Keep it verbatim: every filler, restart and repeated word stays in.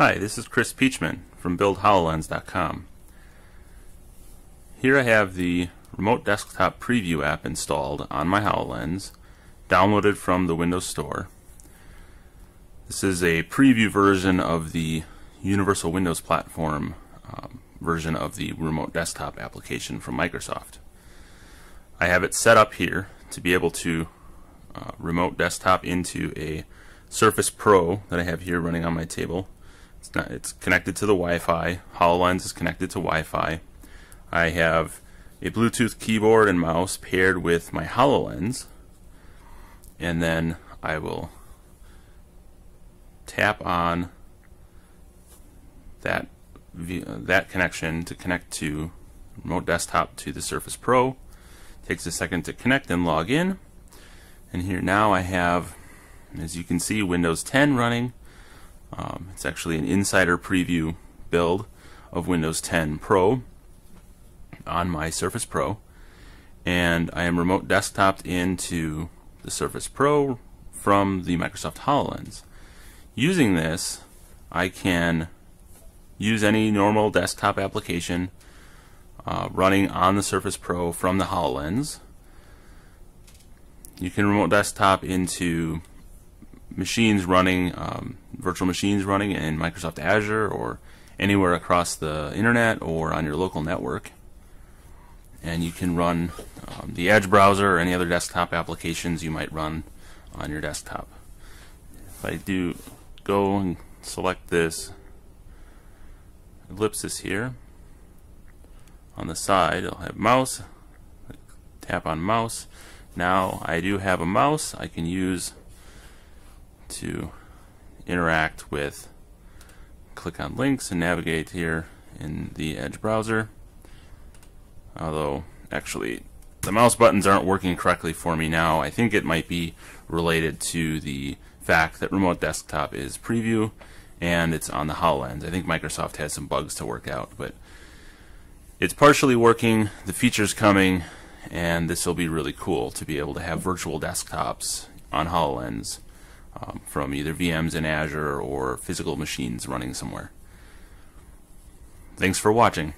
Hi, this is Chris Peachman from Build HoloLens dot com. Here I have the Remote Desktop Preview app installed on my HoloLens, downloaded from the Windows Store. This is a preview version of the Universal Windows Platform um, version of the Remote Desktop application from Microsoft. I have it set up here to be able to uh, remote desktop into a Surface Pro that I have here running on my table. It's, not, it's connected to the Wi-Fi. HoloLens is connected to Wi-Fi. I have a Bluetooth keyboard and mouse paired with my HoloLens, and then I will tap on that, that connection to connect to Remote Desktop to the Surface Pro. It takes a second to connect and log in, and here now I have, as you can see, Windows ten running. Um, it's actually an insider preview build of Windows ten Pro on my Surface Pro, and I am remote desktopped into the Surface Pro from the Microsoft HoloLens. Using this, I can use any normal desktop application uh, running on the Surface Pro from the HoloLens. You can remote desktop into machines running, um, virtual machines running in Microsoft Azure or anywhere across the internet or on your local network. And you can run um, the Edge browser or any other desktop applications you might run on your desktop. If I do go and select this ellipsis here on the side, I'll have mouse, tap on mouse. Now I do have a mouse I can use to interact with, click on links and navigate here in the Edge browser. Although, actually, the mouse buttons aren't working correctly for me now. I think it might be related to the fact that Remote Desktop is preview and it's on the HoloLens. I think Microsoft has some bugs to work out, but it's partially working, the feature's coming, and this will be really cool to be able to have virtual desktops on HoloLens um, from either V Ms in Azure or physical machines running somewhere. Thanks for watching.